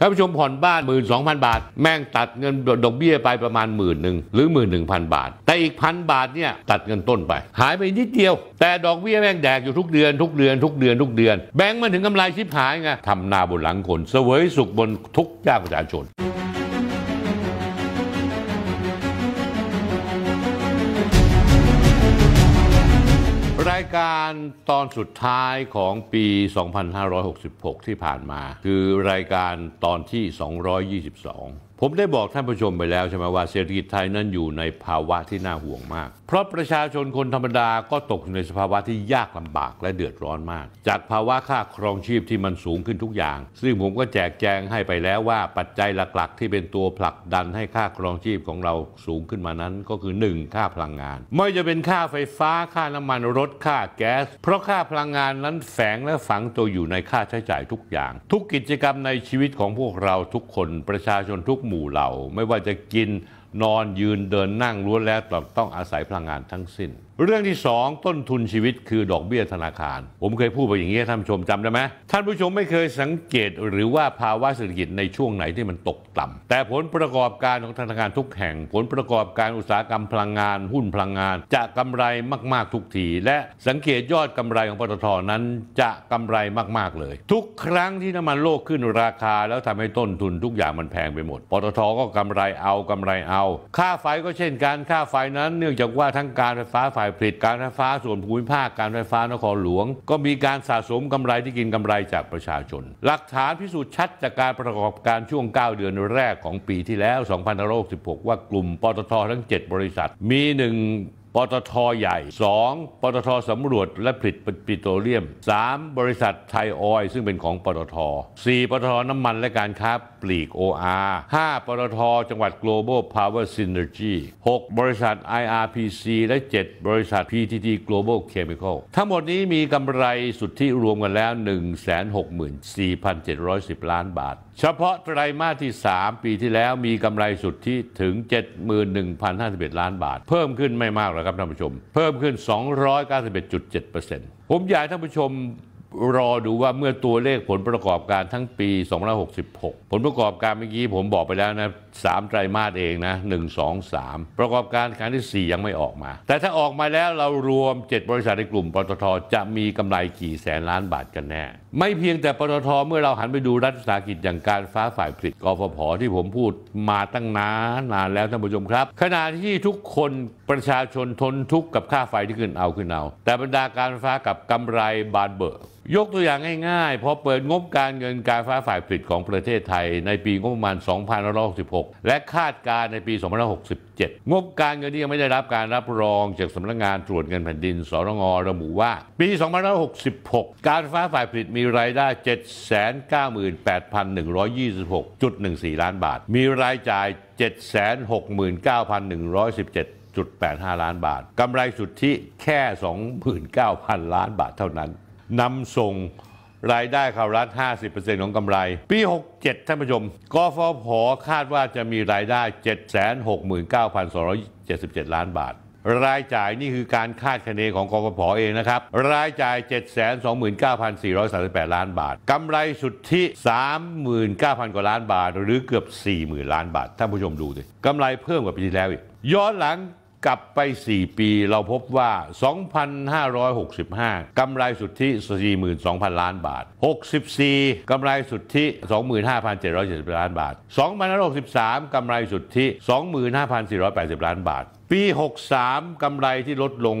ท่านผู้ชมผ่อนบ้าน 12,000 บาทแม่งตัดเงินดอกเบี้ยไปประมาณ10,000หรือ 11,000 บาทแต่อีก 1,000 บาทเนี่ยตัดเงินต้นไปหายไปนิดเดียวแต่ดอกเบี้ยแม่งแดกอยู่ทุกเดือนแบงก์มันถึงกำไรชิบหายไงทำนาบนหลังคนเสวยสุขบนทุกข์ยากประชาชนรายการตอนสุดท้ายของปี 2566 ที่ผ่านมาคือรายการตอนที่ 222 ผมได้บอกท่านผู้ชมไปแล้วใช่ไหมว่าเศรษฐกิจไทยนั้นอยู่ในภาวะที่น่าห่วงมากเพราะประชาชนคนธรรมดาก็ตกอยู่ในสภาวะที่ยากลำบากและเดือดร้อนมากจากภาวะค่าครองชีพที่มันสูงขึ้นทุกอย่างซึ่งผมก็แจกแจงให้ไปแล้วว่าปัจจัยหลักๆที่เป็นตัวผลักดันให้ค่าครองชีพของเราสูงขึ้นมานั้นก็คือ 1. ค่าพลังงานไม่จะเป็นค่าไฟฟ้าค่าน้ำมันรถค่าแก๊สเพราะค่าพลังงานนั้นแฝงและฝังตัวอยู่ในค่าใช้จ่ายทุกอย่างทุกกิจกรรมในชีวิตของพวกเราทุกคนประชาชนทุกหมู่เหล่าไม่ว่าจะกินนอนยืนเดินนั่งล้วนแล้วต้องอาศัยพลังงานทั้งสิ้นเรื่องที่ 2 ต้นทุนชีวิตคือดอกเบี้ยธนาคารผมเคยพูดไปอย่างนี้ท่านผู้ชมจำได้ไหมท่านผู้ชมไม่เคยสังเกตหรือว่าภาวะเศรษฐกิจในช่วงไหนที่มันตกต่ำแต่ผลประกอบการของธนาคารทุกแห่งผลประกอบการอุตสาหกรรมพลังงานหุ้นพลังงานจะกำไรมากๆทุกทีและสังเกตยอดกำไรของปตท.นั้นจะกำไรมากๆเลยทุกครั้งที่น้ำมันโลกขึ้นราคาแล้วทำให้ต้นทุนทุกอย่างมันแพงไปหมดปตท.ก็กำไรเอาค่าไฟก็เช่นกันค่าไฟนั้นเนื่องจากว่าทั้งการไฟฟ้าฝ่ายผลิตการไฟฟ้าส่วนภูมิภาคการไฟฟ้านครหลวงก็มีการสะสมกำไรที่กินกำไรจากประชาชนหลักฐานพิสูจน์ชัดจากการประกอบการช่วง9เดือนแรกของปีที่แล้ว 2566 ว่ากลุ่มปตท.ทั้ง 7 บริษัทมี 1ปตท.ใหญ่ 2 ปตท.สำรวจและผลิตปิโตรเลียม 3 บริษัทไทยออยล์ซึ่งเป็นของปตท. 4 ปตท.น้ำมันและการค้าปลีก OR 5 ปตท.จังหวัด Global Power Synergy 6 บริษัท IRPC และ 7 บริษัท PTT Global Chemical ทั้งหมดนี้มีกำไรสุทธิรวมกันแล้ว 164,710 ล้านบาทเฉพาะไตรมาสที่ 3 ปีที่แล้วมีกำไรสุทธิถึง 71,051 ล้านบาทเพิ่มขึ้นไม่มากหรอกครับท่านผู้ชมเพิ่มขึ้น 291.7% ผมอยากให้ท่านผู้ชมรอดูว่าเมื่อตัวเลขผลประกอบการทั้งปี 2566 ผลประกอบการเมื่อกี้ผมบอกไปแล้วนะ 3 ไตรมาสเองนะ 1 2 3 ประกอบการครั้งที่ 4 ยังไม่ออกมาแต่ถ้าออกมาแล้วเรารวม 7 บริษัทในกลุ่มปตท.จะมีกำไรกี่แสนล้านบาทกันแน่ไม่เพียงแต่ปตท.เมื่อเราหันไปดูรัฐวิสาหกิจอย่างการฟ้าฝ่ายผลิตกฟผ.ที่ผมพูดมาตั้งนานแล้วท่านผู้ชมครับขณะที่ทุกคนประชาชนทนทุกข์กับค่าไฟที่ขึ้นเอาแต่บรรดาการฟ้ากับกำไรบานเบอร์ยกตัวอย่างง่ายๆพอเปิดงบการเงินการฟ้าฝ่ายผลิตของประเทศไทยในปีงบประมาณ 2566 และคาดการในปี 2567 งบการเงินที่ยังไม่ได้รับการรับรองจากสำนักงานตรวจเงินแผ่นดินสรง.ระบุว่าปี 2566 การฟ้าฝ่ายผลิตมีรายได้ 798,126.14 ล้านบาทมีรายจ่าย 769,117.85 ล้านบาทกำไรสุทธิแค่ 29,000 ล้านบาทเท่านั้นนำส่งรายได้เข้ารัฐ 50% ของกำไรปี 67 ท่านผู้ชมกฟผ.คาดว่าจะมีรายได้ 769,277 ล้านบาทรายจ่ายนี่คือการคาดคะเนของกฟผ.เองนะครับรายจ่าย 729,438 ล้านบาทกำไรสุทธิ 39,000 กว่าล้านบาทหรือเกือบ 40,000 ล้านบาทท่านผู้ชมดูสิกำไรเพิ่มกว่าปีที่แล้วอีกย้อนหลังกลับไป4ปีเราพบว่า 2,565 กำไรสุทธิ 42,000 ล้านบาท64กำไรสุทธิ 25,770 ล้านบาท2563กำไรสุทธิ 25,480 ล้านบาทปี63กำไรที่ลดลง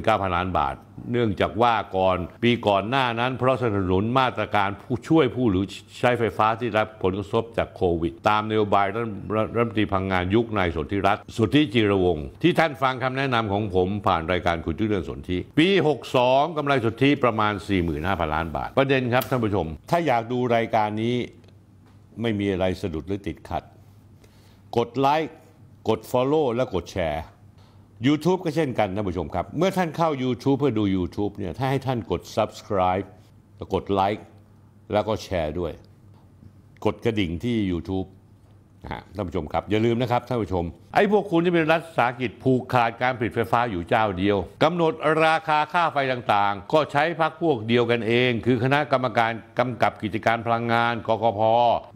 19,000 ล้านบาทเนื่องจากว่าก่อนปีก่อนหน้านั้นเพราะสนับสนุนมาตรการผู้ช่วยผู้หรือใช้ไฟฟ้าที่รับผลกระทบจากโควิดตามนโยบายรัฐมนตรีพลังงานยุคนายสนธิรัตน์สุทธิจิรวงศ์ที่ท่านฟังคำแนะนำของผมผ่านรายการคุยเรื่องสนธิปี62กำไรสุทธิประมาณ 45,000 ล้านบาทประเด็นครับท่านผู้ชมถ้าอยากดูรายการนี้ไม่มีอะไรสะดุดหรือติดขัดกดไลค์กด Follow และกดแชร์ YouTube ก็เช่นกันท่านผู้ชมครับเมื่อท่านเข้า YouTube เพื่อดู YouTube เนี่ยถ้าให้ท่านกด Subscribe แล้วกดไลค์แล้วก็แชร์ด้วยกดกระดิ่งที่ YouTube ท่านผู้ชมครับอย่าลืมนะครับท่านผู้ชมไอ้พวกคุณที่เป็นรัฐวิสาหกิจผูกขาดการผลิตไฟฟ้าอยู่เจ้าเดียวกำหนดราคาค่าไฟต่างๆก็ใช้พรรคพวกเดียวกันเองคือคณะกรรมการกำกับกิจการพลังงานกกพ.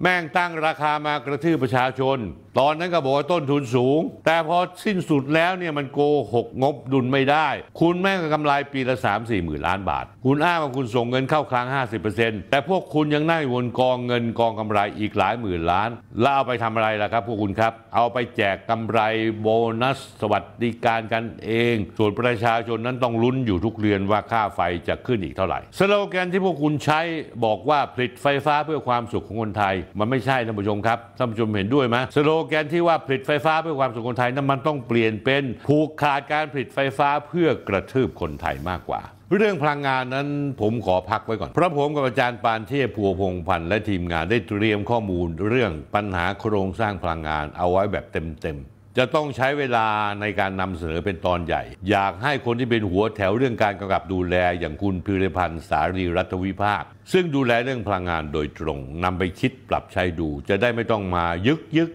แม่งตั้งราคามากระทืบประชาชนตอนนั้นก็บอกว่าต้นทุนสูงแต่พอสิ้นสุดแล้วเนี่ยมันโกหกงบดุลไม่ได้คุณแม่งกำไรปีละ 3-4 หมื่นล้านบาทคุณอ้างว่าคุณส่งเงินเข้าคลัง 50% แต่พวกคุณยังนั่งวนกองเงินกองกำไรอีกหลายหมื่นล้านแล้วเอาไปทำอะไรล่ะครับพวกคุณครับเอาไปแจกกำไรโบนัสสวัสดิการกันเองส่วนประชาชนนั้นต้องลุ้นอยู่ทุกเดือนว่าค่าไฟจะขึ้นอีกเท่าไหร่สโลแกนที่พวกคุณใช้บอกว่าผลิตไฟฟ้าเพื่อความสุขของคนไทยมันไม่ใช่ท่านผู้ชมครับท่านผู้ชมเห็นด้วยไหมสโลแกนที่ว่าผลิตไฟฟ้าเพื่อความสุขคนไทยนั้นมันต้องเปลี่ยนเป็นผูกขาดการผลิตไฟฟ้าเพื่อกระทืบคนไทยมากกว่าเรื่องพลังงานนั้นผมขอพักไว้ก่อนเพราะผมกับอาจารย์ปานเทพพัวพงษ์พันธ์และทีมงานได้เตรียมข้อมูลเรื่องปัญหาโครงสร้างพลังงานเอาไว้แบบเต็มจะต้องใช้เวลาในการนำเสนอเป็นตอนใหญ่อยากให้คนที่เป็นหัวแถวเรื่องการกำกับดูแลอย่างคุณพิรพันธ์สารีรัตวิภาคซึ่งดูแลเรื่องพลังงานโดยตรงนำไปคิดปรับใช้ดูจะได้ไม่ต้องมายึก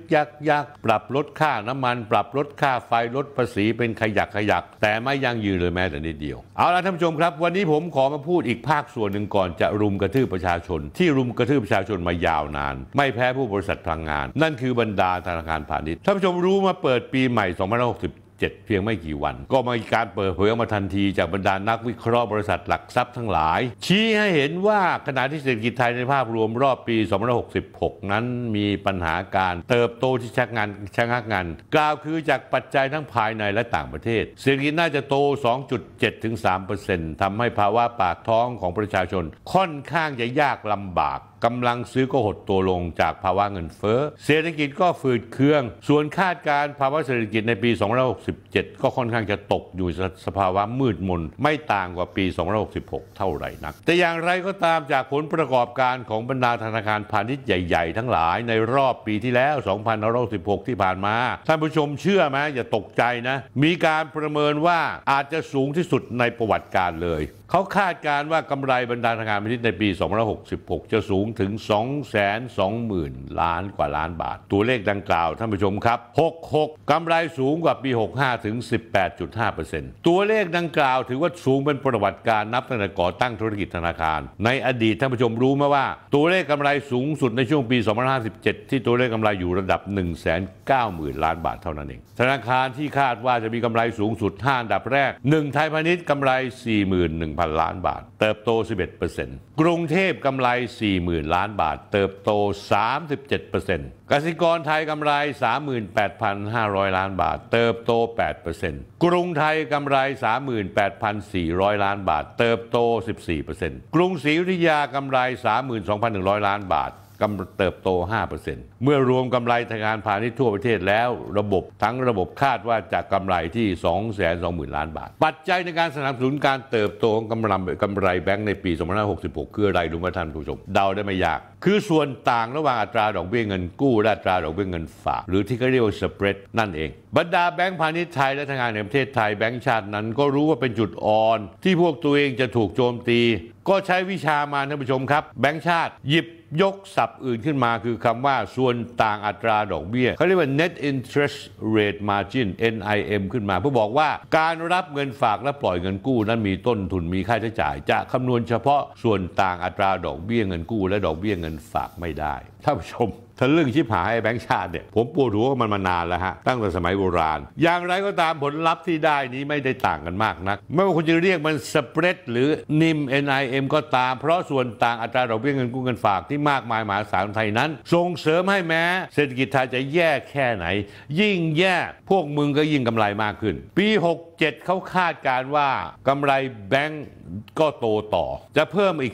ยักปรับลดค่าน้ำมันปรับลดค่าไฟลดภาษีเป็นขยักแต่ไม่ยั่งยืนเลยแม้แต่นิดเดียวเอาล่ะท่านผู้ชมครับวันนี้ผมขอมาพูดอีกภาคส่วนหนึ่งก่อนจะรุมกระทืบประชาชนที่รุมกระทืบประชาชนมายาวนานไม่แพ้ผู้บริษัทพลังงานนั่นคือบรรดาธนาคารพาณิชย์ท่านผู้ชมรู้มาเปิดปีใหม่ 2567 เพียงไม่กี่วันก็มีการเปิดเผยออกมาทันทีจากบรรดานักวิเคราะห์บริษัทหลักทรัพย์ทั้งหลายชี้ให้เห็นว่าขณะที่เศรษฐกิจไทยในภาพรวมรอบปี 2566 นั้นมีปัญหาการเติบโตที่ชะงักงานกล่าวคือจากปัจจัยทั้งภายในและต่างประเทศเศรษฐกิจน่าจะโต 2.7-3% ทำให้ภาวะปากท้องของประชาชนค่อนข้างจะยากลำบากกำลังซื้อก็หดตัวลงจากภาวะเงินเฟ้อเศรษฐกิจก็ฝืดเคืองส่วนคาดการภาวะเศรษฐกิจในปี 2567 ก็ค่อนข้างจะตกอยู่สภาวะมืดมนไม่ต่างกว่าปี 2566 เท่าไหร่นักแต่อย่างไรก็ตามจากผลประกอบการของบรรดาธนาคารพาณิชย์ใหญ่ๆทั้งหลายในรอบปีที่แล้ว 2566 ที่ผ่านมาท่านผู้ชมเชื่อไหมอย่าตกใจนะมีการประเมินว่าอาจจะสูงที่สุดในประวัติการเลยเขาคาดการว่ากำไรบรรดาธนาคารพาณิชย์ในปี 2566 จะสูงถึง 220,000 ล้านกว่าล้านบาทตัวเลขดังกล่าวท่านผู้ชมครับ66กำไรสูงกว่าปี 65 ถึง 18.5% ตัวเลขดังกล่าวถือว่าสูงเป็นประวัติการนับตั้งแต่ก่อตั้งธุรกิจธนาคารในอดีตท่านผู้ชมรู้ไหมว่าตัวเลขกำไรสูงสุดในช่วงปี 2557 ที่ตัวเลขกำไรอยู่ระดับ 190,000 ล้านบาทเท่านั้นเองธนาคารที่คาดว่าจะมีกำไรสูงสุด5อันดับแรก1ไทยพาณิชย์กำไร 41,000 ล้านบาทเติบโต 11% กรุงเทพกำไร 40,000 ล้านบาทเติบโต 37%กสิกรไทยกำไร 38,500 ล้านบาทเติบโต 8% กรุงไทยกำไร 38,400 ล้านบาทเติบโต 14% กรุงศรีอยุธยากำไร 32,100 ล้านบาทเติบโต 5% เมื่อรวมกำไรธนาคารพาณิชย์ทั่วประเทศแล้วทั้งระบบคาดว่าจะกำไรที่ 220,000 ล้านบาทปัจจัยในการสนับสนุนการเติบโตของกำไรแบงก์ในปี 2566 คืออะไรรู้ไหมท่านผู้ชมเดาได้ไม่ยากคือส่วนต่างระหว่างอัตราดอกเบี้ยเงินกู้และอัตราดอกเบี้ยเงินฝากหรือที่เขาเรียกว่าสเปรดนั่นเองบรรดาแบงก์พาณิชย์ไทยและธนาคารแห่งประเทศไทยแบงก์ชาตินั้นก็รู้ว่าเป็นจุดอ่อนที่พวกตัวเองจะถูกโจมตีก็ใช้วิชามาท่านผู้ชมครับแบงก์ชาติหยิบยกศัพท์อื่นขึ้นมาคือคำว่าส่วนต่างอัตราดอกเบี้ยเขาเรียกว่า net interest rate margin NIM ขึ้นมาเพื่อบอกว่าการรับเงินฝากและปล่อยเงินกู้นั้นมีต้นทุนมีค่าใช้จ่ายจะคำนวณเฉพาะส่วนต่างอัตราดอกเบี้ยเงินกู้และดอกเบี้ยเงินฝากไม่ได้ท่านผู้ชมถ้าเรื่องชิบหายแบงก์ชาติเนี่ยผมปวดหัวมันมานานแล้วฮะตั้งแต่สมัยโบราณอย่างไรก็ตามผลลัพธ์ที่ได้นี้ไม่ได้ต่างกันมากนักไม่ว่าคุณจะเรียกมันสเปรดหรือนิม NIM ก็ตามเพราะส่วนต่างอัตราดอกเบี้ยเงินกู้เงินฝากที่มากมายมหาศาลไทยนั้นส่งเสริมให้แม้เศรษฐกิจไทยจะแย่แค่ไหนยิ่งแย่พวกมึงก็ยิ่งกำไรมากขึ้นปี67เขาคาดการว่ากำไรแบงก์ก็โตต่อจะเพิ่มอีก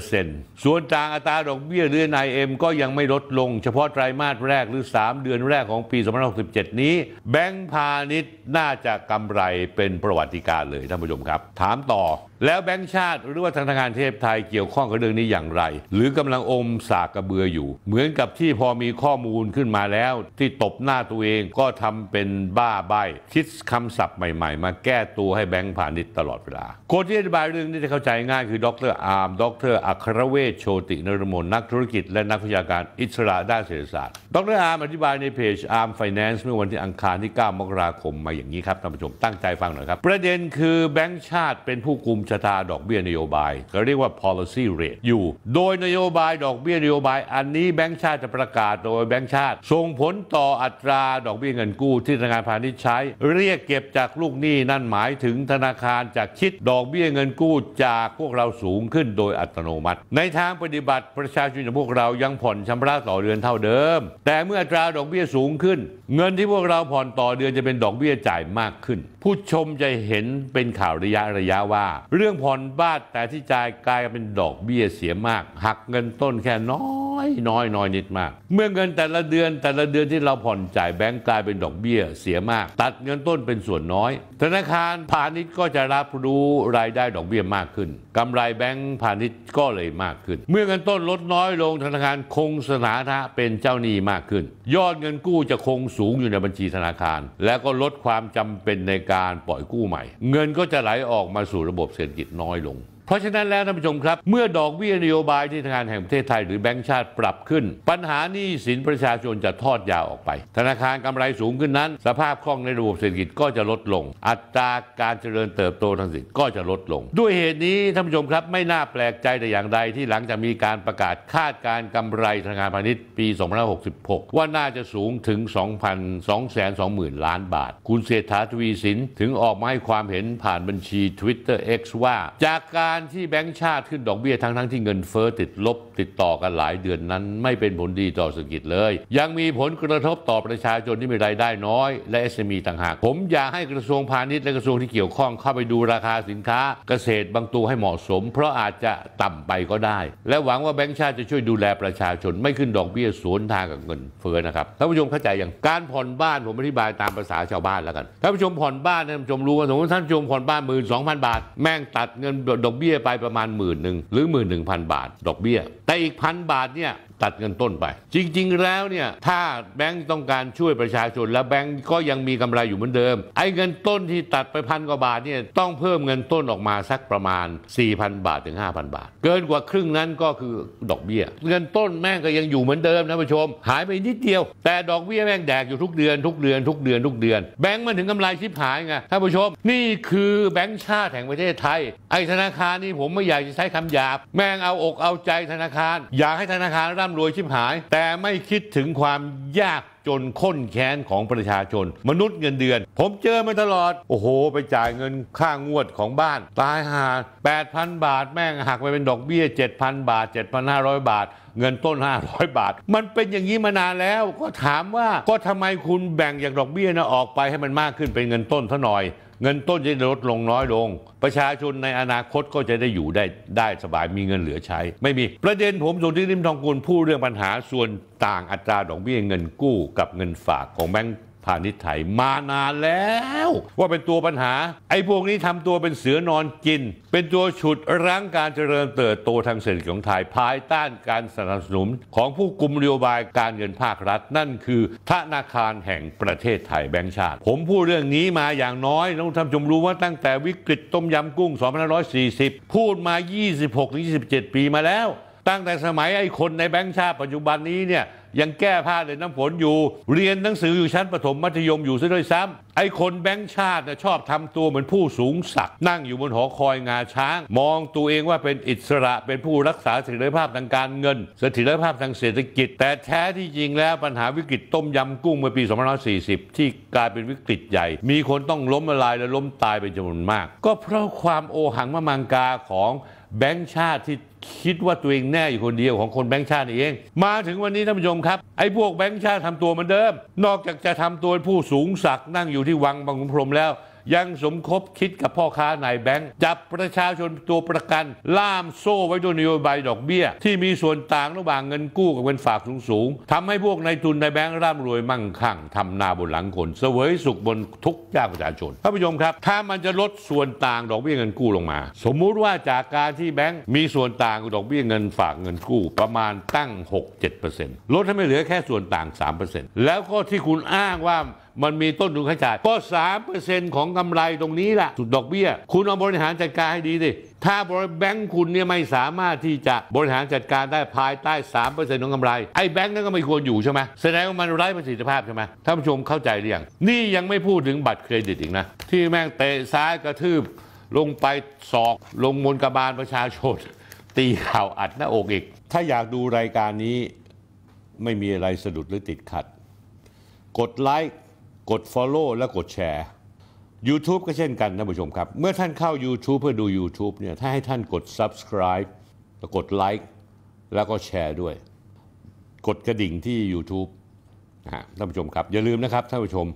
10% ส่วนต่างอัตราดอกเบี้ยหรือ NIM ก็ยังไม่ลดลงเฉพาะไตรมาสแรกหรือ3เดือนแรกของปี 2567 นี้แบงก์พาณิชย์น่าจะกำไรเป็นประวัติการเลยท่านผู้ชมครับถามต่อ แล้วแบงก์ชาติหรือว่าธนาคารเทพไทยเกี่ยวข้องกับเรื่องนี้อย่างไรหรือกำลังอมสากกระเบืออยู่เหมือนกับที่พอมีข้อมูลขึ้นมาแล้วที่ตบหน้าตัวเองก็ทำเป็นบ้าใบ้คิดคำศัพท์ใหม่ๆมาแก้ตัวให้แบงก์พาณิชย์ตลอดเวลาคนที่อธิบายเรื่องนี้จะเข้าใจง่ายคือดร.อาร์มดร.อัครเวชโชตินรมนนักธุรกิจและนักวิชาการอิสระด้านเศรษฐศาสตร์ดร.อาร์มอธิบายในเพจอาร์มไฟแนนซ์เมื่อวันที่อังคารที่9 มกราคมมาอย่างนี้ครับท่านผู้ชมตั้งใจฟังหน่อยครับประเด็นคือแบงก์ชาติเป็นผู้กุมชะตาดอกเบี้ยนโยบายเขาเรียกว่า policy rate อยู่โดยนโยบายดอกเบี้ยนโยบายอันนี้แบงก์ชาติจะประกาศโดยแบงก์ชาติส่งผลต่ออัตราดอกเบี้ยเงินกู้ที่ธนาคารพาณิชย์ใช้เรียกเก็บจากลูกหนี้นั่นหมายถึงธนาคารจะคิดดอกเบี้ยเงินกู้จากพวกเราสูงขึ้นโดยอัตโนมัติในทางปฏิบัติประชาชนอย่างพวกเรายังผ่อนชำระต่อเดือนเท่าเดิมแต่เมื่ออัตราดอกเบี้ยสูงขึ้นเงินที่พวกเราผ่อนต่อเดือนจะเป็นดอกเบี้ยจ่ายมากขึ้นผู้ชมจะเห็นเป็นข่าวระยะว่าเรื่องผ่อนบ้านแต่ที่จ่ายกลายเป็นดอกเบี้ยเสียมากหักเงินต้นแค่น้อยนิดมากเมื่อเงินแต่ละเดือนที่เราผ่อนจ่ายแบงก์กลายเป็นดอกเบี้ยเสียมากตัดเงินต้นเป็นส่วนน้อยธนาคารพาณิชย์ก็จะรับรู้รายได้ดอกเบี้ยมากขึ้นกำไรแบงก์พาณิชย์ก็เลยมากขึ้นเมื่อเงินต้นลดน้อยลงธนาคารคงสถานะเป็นเจ้าหนี้มากขึ้นยอดเงินกู้จะคงสูงอยู่ในบัญชีธนาคารแล้วก็ลดความจำเป็นในการปล่อยกู้ใหม่เงินก็จะไหลออกมาสู่ระบบเศรษฐกิจน้อยลงเพราะฉะนั้นแล้วท่านผู้ชมครับเมื่อดอกเบี้ยนโยบายที่ธนาคารแห่งประเทศไทยหรือแบงก์ชาติปรับขึ้นปัญหาหนี้สินประชาชนจะทอดยาวออกไปธนาคารกำไรสูงขึ้นนั้นสภาพคล่องในระบบเศรษฐกิจก็จะลดลงอัตราการเจริญเติบโตทางเศรษฐกิจก็จะลดลงด้วยเหตุนี้ท่านผู้ชมครับไม่น่าแปลกใจแต่อย่างใดที่หลังจากมีการประกาศคาดการกำไรธนาคารพาณิชย์ปี 2566 ว่าน่าจะสูงถึง 2,220,000 ล้านบาทคุณเศรษฐาทวีสินถึงออกมาให้ความเห็นผ่านบัญชี Twitter X ว่าจากการที่แบงก์ชาติขึ้นดอกเบี้ยทั้งที่เงินเฟ้อติดลบติดต่อกันหลายเดือนนั้นไม่เป็นผลดีต่อเศรษฐกิจเลยยังมีผลกระทบต่อประชาชนที่มีรายได้น้อยและ SME ต่างหากผมอยากให้กระทรวงพาณิชย์และกระทรวงที่เกี่ยวข้องเข้าไปดูราคาสินค้าเกษตรบางตัวให้เหมาะสมเพราะอาจจะต่ำไปก็ได้และหวังว่าแบงก์ชาติจะช่วยดูแลประชาชนไม่ขึ้นดอกเบี้ยสวนทางกับเงินเฟ้อนะครับท่านผู้ชมเข้าใจอย่างการผ่อนบ้านผมอธิบายตามภาษาชาวบ้านแล้วกันท่านผู้ชมผ่อนบ้านท่านผู้ชมรู้ว่าสมมติท่านผู้ชมผ่อนบ้าน 12,000 บาทแม่งตัดเงินดอกเบี้ยไปประมาณ 10,000 หรือ 11,000 บาทดอกเบี้ยแต่อีก 1,000 บาทเนี่ยตัดเงินต้นไปจริงๆแล้วเนี่ยถ้าแบงก์ต้องการช่วยประชาชนและแบงก์ก็ยังมีกำไรอยู่เหมือนเดิมไอ้เงินต้นที่ตัดไป1,000 กว่าบาทเนี่ยต้องเพิ่มเงินต้นออกมาสักประมาณ 4,000 บาทถึง 5,000 บาทเกินกว่าครึ่งนั้นก็คือดอกเบี้ยเงินต้นแม่งก็ยังอยู่เหมือนเดิมนะผู้ชมหายไปนิดเดียวแต่ดอกเบี้ยแม่งแดกอยู่ทุกเดือนแบงก์มันถึงกำไรชิบหายไงท่านผู้ชมนี่คือแบงก์ชาติแห่งประเทศไทยไอ้ธนาคารนี่ผมไม่อยากจะใช้คำหยาบแม่งเอาอกเอาใจธนาคารอยากให้ธนาคารร่ำรวยชิบหายแต่ไม่คิดถึงความยากจนข้นแค้นของประชาชนมนุษย์เงินเดือนผมเจอมาตลอดโอ้โหไปจ่ายเงินค่างวดของบ้านตายห่า 8,000 บาทแม่งหักไปเป็นดอกเบี้ย 7,000 บาท 7,500 บาทเงินต้น500 บาทมันเป็นอย่างนี้มานานแล้วก็ถามว่าก็ทำไมคุณแบ่งอย่างดอกเบี้ยนะออกไปให้มันมากขึ้นเป็นเงินต้นซะหน่อยเงินต้นจะลดลงน้อยลงประชาชนในอนาคตก็จะได้อยู่ได้สบายมีเงินเหลือใช้ไม่มีประเด็นผมสนธิ ริมทองกุลพูดเรื่องปัญหาส่วนต่างอัตราดอกเบี้ยเงินกู้กับเงินฝากของแบงก์พาณิชย์ไทยมานานแล้วว่าเป็นตัวปัญหาไอ้พวกนี้ทำตัวเป็นเสือนอนกินเป็นตัวฉุดรั้งการเจริญเติบโตทางเศรษฐกิจของไทยภายใต้การสนับสนุนของผู้กุมนโยบายการเงินภาครัฐนั่นคือธนาคารแห่งประเทศไทยแบงก์ชาติผมพูดเรื่องนี้มาอย่างน้อยต้องทำจมรู้ว่าตั้งแต่วิกฤตต้มยำกุ้ง 2540 พูดมา 26-27 ปีมาแล้วตั้งแต่สมัยไอ้คนในแบงก์ชาติปัจจุบันนี้เนี่ยยังแก้ผ้าในน้ำฝนอยู่เรียนหนังสืออยู่ชั้นประถมมัธยมอยู่ซะด้วยซ้ำไอ้คนแบงก์ชาติชอบทำตัวเหมือนผู้สูงศักดิ์นั่งอยู่บนหอคอยงาช้างมองตัวเองว่าเป็นอิสระเป็นผู้รักษาเสถียรภาพทางการเงินเสถียรภาพทางเศรษฐกิจแต่แท้ที่จริงแล้วปัญหาวิกฤตต้มยำกุ้งเมื่อปี 2540 ที่กลายเป็นวิกฤตใหญ่มีคนต้องล้มละลายและล้มตายเป็นจำนวนมากก็เพราะความโอหังมะมังกาของแบงก์ชาติที่คิดว่าตัวเองแน่อยู่คนเดียวของคนแบงก์ชาติเองมาถึงวันนี้ท่านผู้ชมครับไอ้พวกแบงก์ชาติทำตัวเหมือนเดิมนอกจากจะทำตัวผู้สูงศักดิ์นั่งอยู่ที่วังบางขุนพรหมแล้ว ยังสมคบคิดกับพ่อค้านายแบงค์จับประชาชนตัวประกันล่ามโซ่ไว้ด้วยนโยบายดอกเบี้ยที่มีส่วนต่างระหว่างเงินกู้กับเงินฝากสูงๆทำให้พวกนายทุนนายแบงค์ร่ำรวยมั่งคั่งทำนาบนหลังคนเสวยสุขบนทุกข์ยากประชาชนท่านผู้ชมครับถ้ามันจะลดส่วนต่างดอกเบี้ยเงินกู้ลงมาสมมุติว่าจากการที่แบงค์มีส่วนต่างดอกเบี้ยเงินฝากเงินกู้ประมาณตั้ง 6-7% ลดให้ไม่เหลือแค่ส่วนต่าง 3% แล้วก็ที่คุณอ้างว่ามันมีต้นทุนค่าใช้จ่ายก็ 3% ของกำไรตรงนี้ล่ะสุดดอกเบี้ยคุณเอาบริหารจัดการให้ดีดิถ้าแบงค์คุณเนี่ยไม่สามารถที่จะบริหารจัดการได้ภายใต้ 3% ของกำไรไอ้แบงค์นั่นก็ไม่ควรอยู่ใช่ไหมแสดงว่ามันไร้ประสิทธิภาพใช่ไหมท่านผู้ชมเข้าใจหรือยังนี่ยังไม่พูดถึงบัตรเครดิตอีกนะที่แม่งเตะซ้ายกระทืบลงไปศอกลงมนกบาลประชาชนตีข่าวอัดหน้าอกอีกถ้าอยากดูรายการนี้ไม่มีอะไรสะดุดหรือติดขัดกดไลค์กด Follow และกดแชร์ YouTube ก็เช่นกันนะผู้ชมครับเมื่อท่านเข้า YouTube เพื่อดู YouTube เนี่ยถ้าให้ท่านกด Subscribe แล้วกดไลค์แล้วก็แชร์ด้วยกดกระดิ่งที่ YouTube นะท่านผู้ชมครับอย่าลืมนะครับท่านผู้ชม